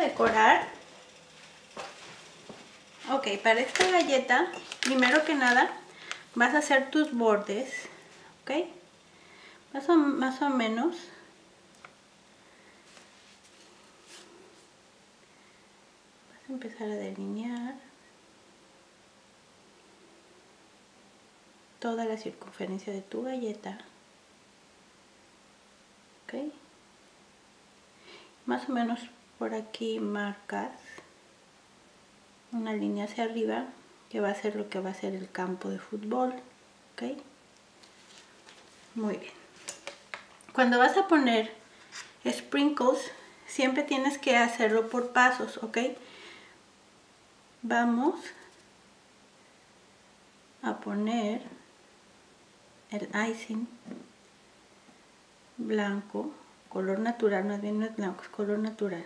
decorar. Ok, para esta galleta, primero que nada, vas a hacer tus bordes, ok, más o menos. Vas a empezar a delinear toda la circunferencia de tu galleta, ok. Más o menos por aquí marcas una línea hacia arriba que va a ser lo que va a ser el campo de fútbol, ¿ok? Muy bien. Cuando vas a poner sprinkles, siempre tienes que hacerlo por pasos, ¿ok? Vamos a poner el icing blanco. Color natural, más bien no es blanco, es color natural.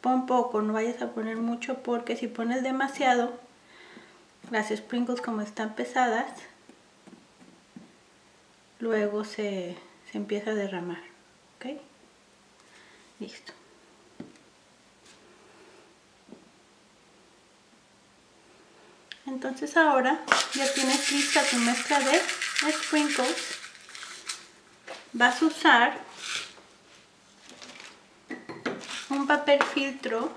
Pon poco, no vayas a poner mucho, porque si pones demasiado, las sprinkles, como están pesadas, luego se empieza a derramar. ¿Ok? Listo. Entonces ahora ya tienes lista tu mezcla de sprinkles. Vas a usar un papel filtro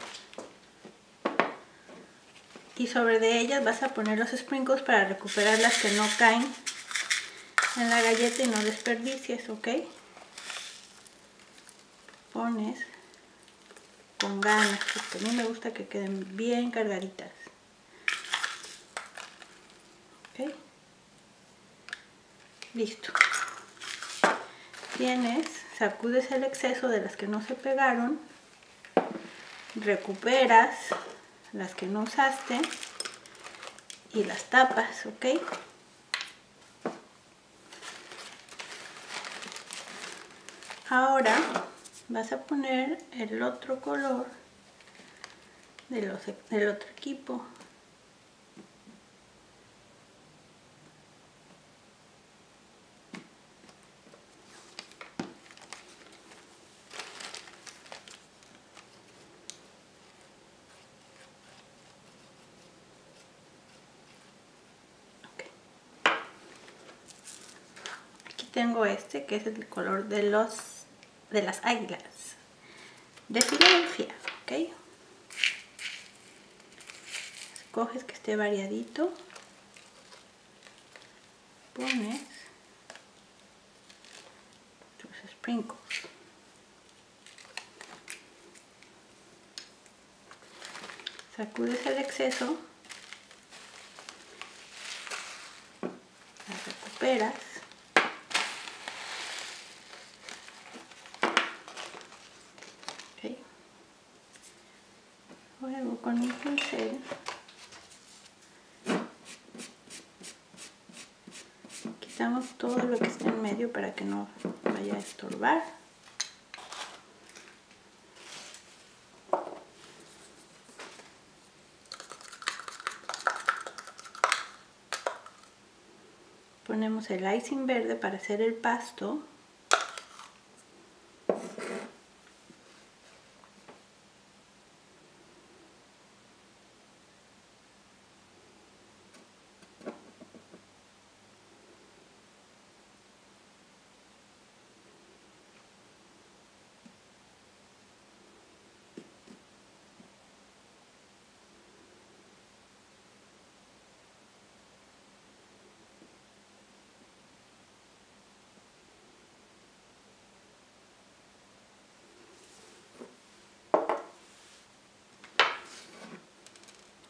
y sobre de ellas vas a poner los sprinkles para recuperar las que no caen en la galleta y no desperdicies, ¿ok? Pones con ganas, porque a mí me gusta que queden bien cargaditas, ¿ok? Listo. Sacudes el exceso de las que no se pegaron, recuperas las que no usaste y las tapas, ¿ok? Ahora vas a poner el otro color del otro equipo. Tengo este que es el color de las águilas de Filadelfia, ¿ok? Escoges que esté variadito, pones tus sprinkles. Sacudes el exceso, las recuperas. Luego con un pincel quitamos todo lo que está en medio para que no vaya a estorbar. Ponemos el icing verde para hacer el pasto.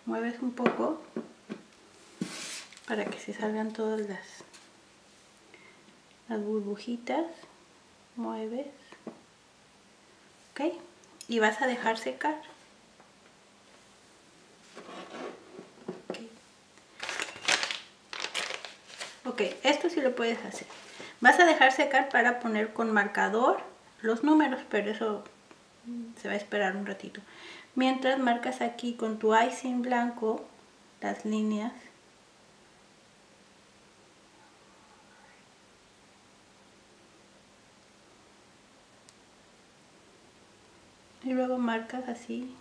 Mueves un poco para que se salgan todas las burbujitas. Mueves, ok, y vas a dejar secar, okay. Ok, esto sí lo puedes hacer. Vas a dejar secar para poner con marcador los números, pero eso se va a esperar un ratito. Mientras marcas aquí con tu icing blanco las líneas. Y luego marcas así